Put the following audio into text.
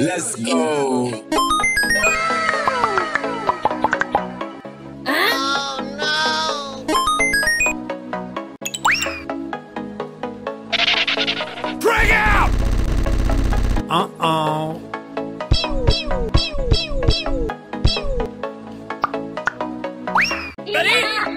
Let's go. Oh no! Bring out! Uh-oh. Ready?